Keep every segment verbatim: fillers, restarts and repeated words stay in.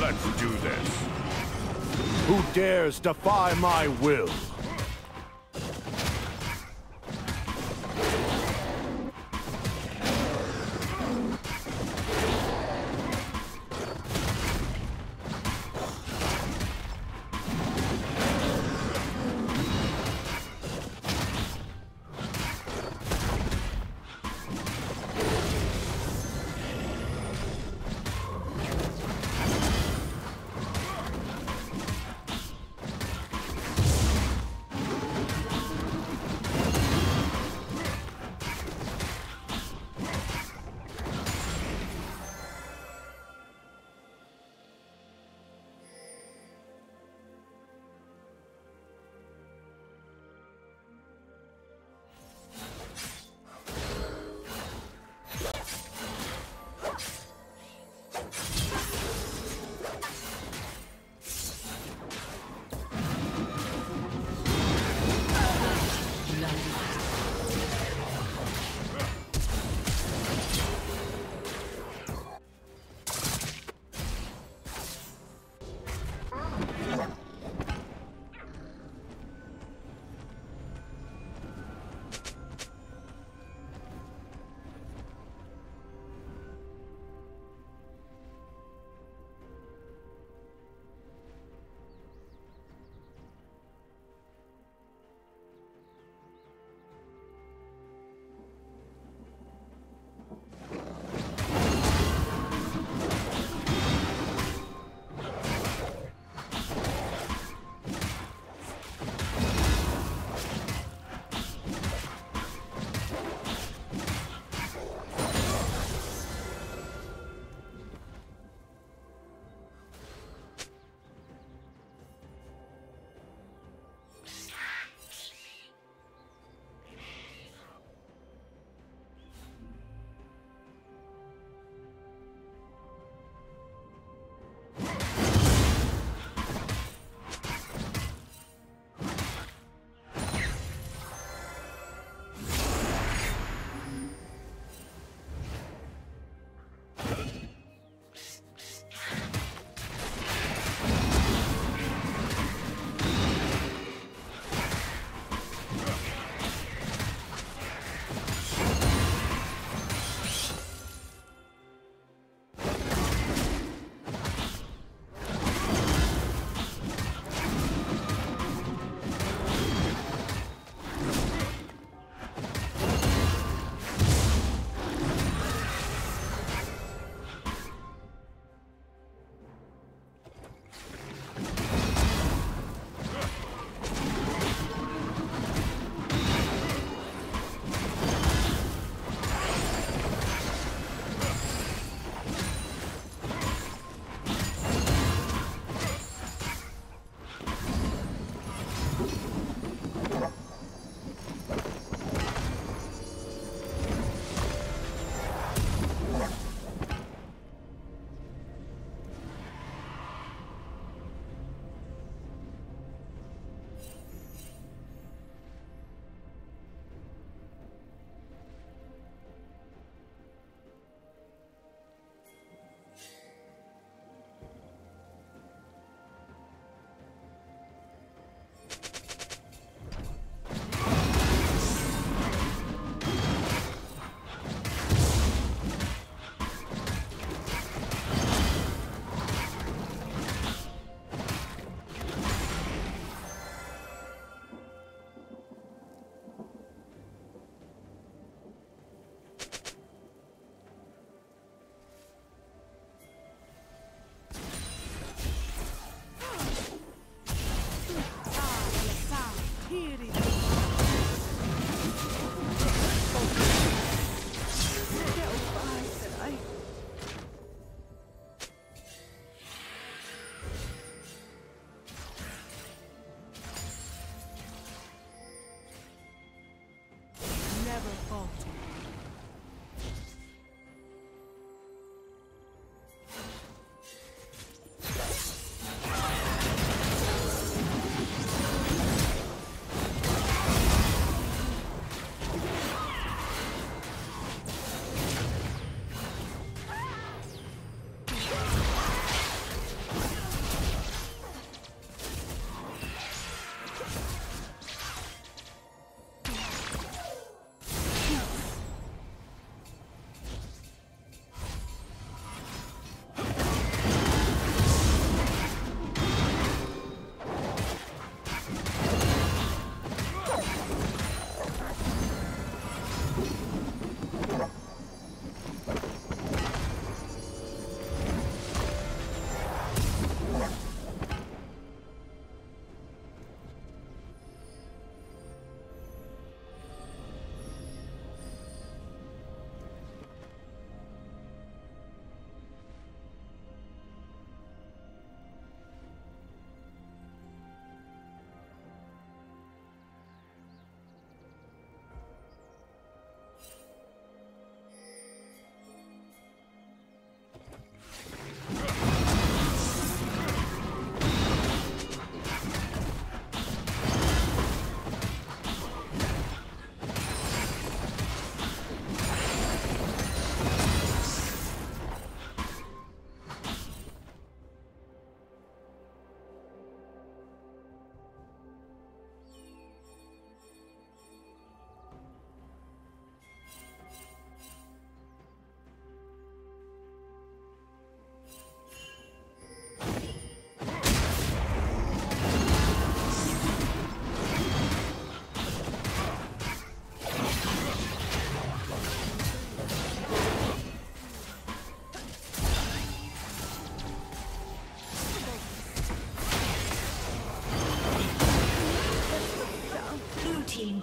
Let's do this. Who dares defy my will?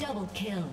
Double kill.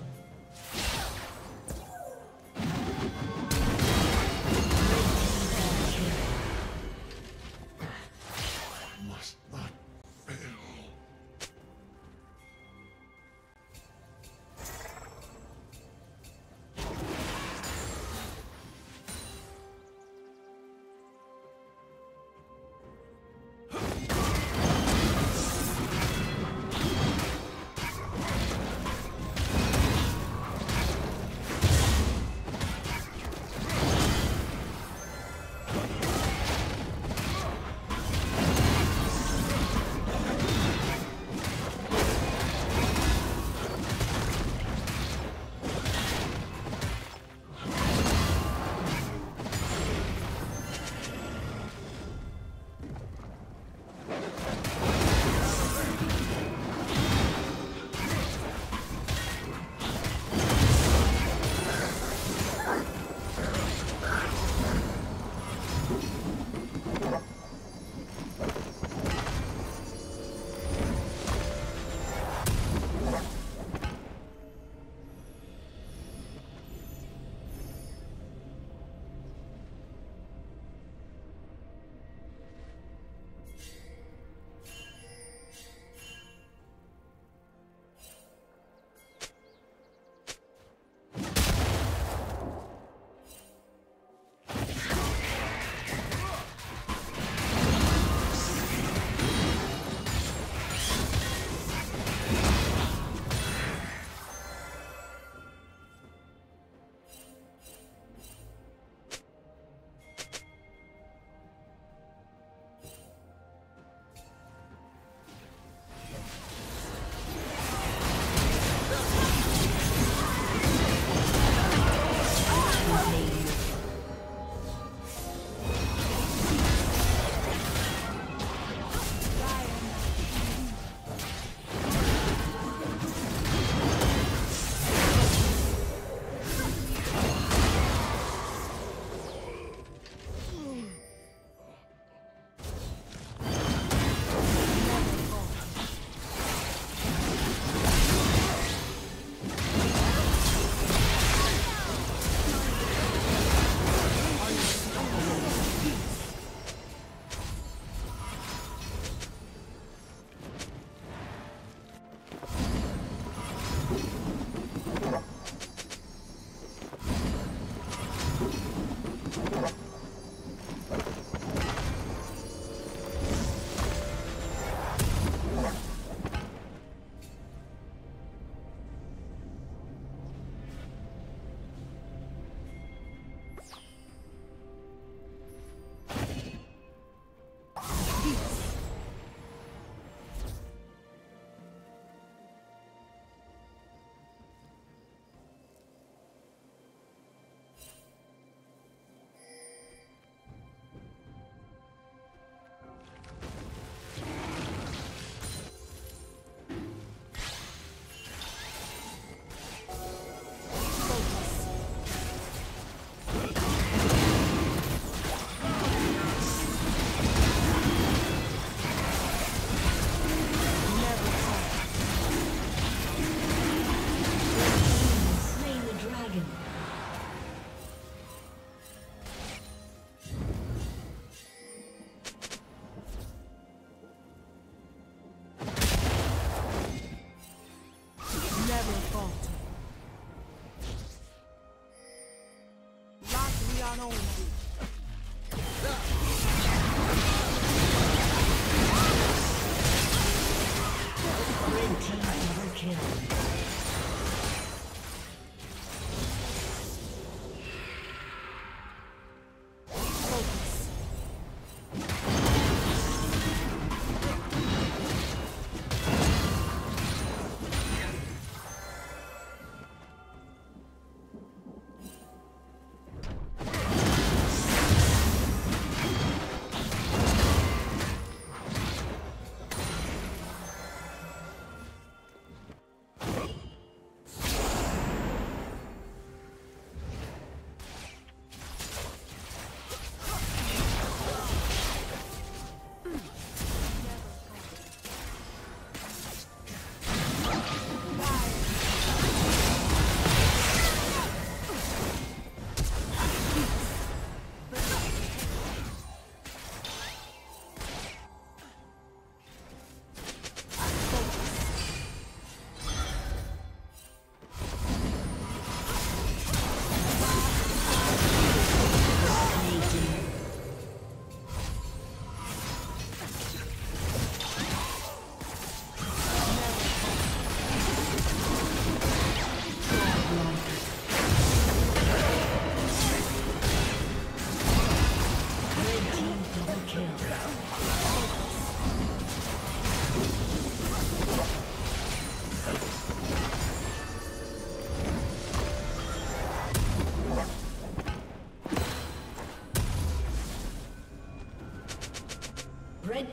Red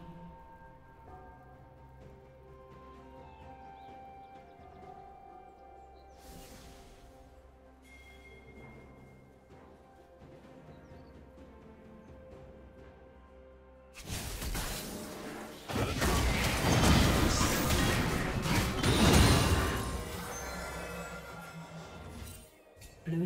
Blue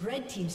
Red team's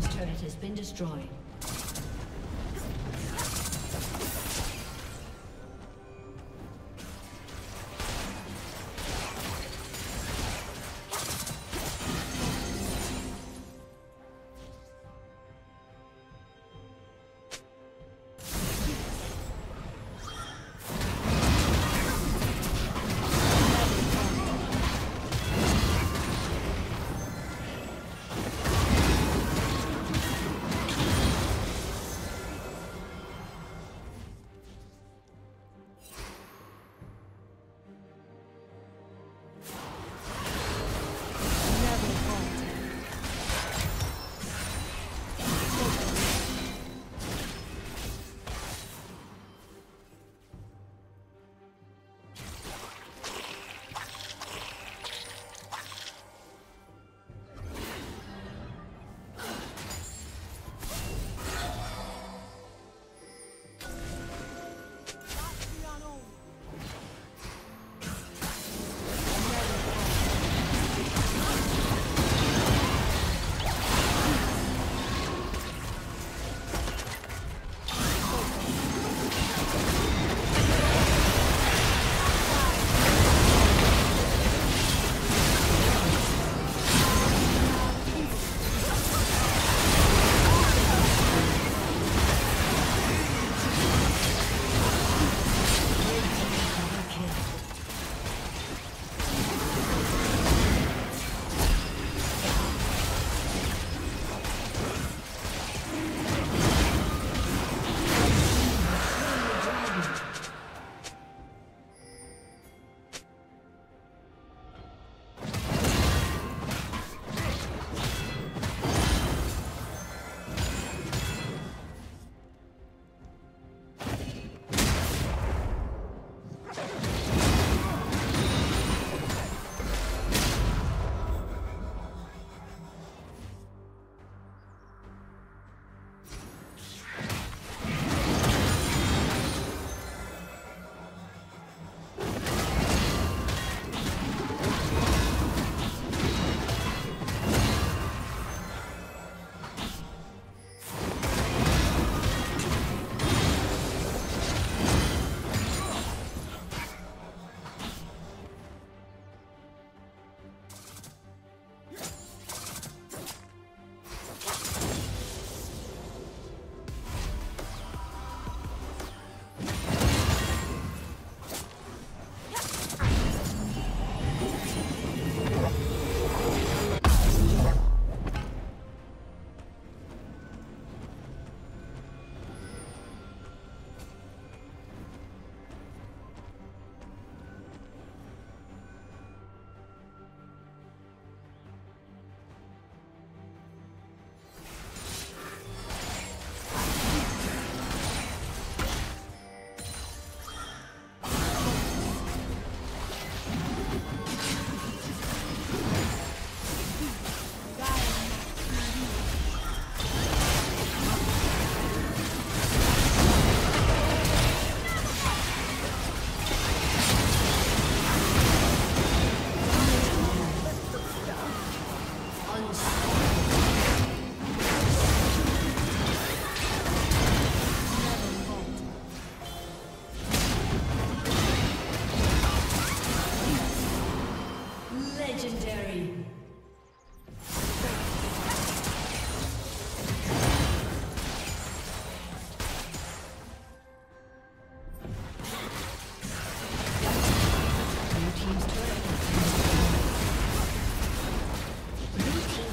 team's turret has been destroyed.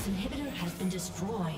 Inhibitor has been destroyed.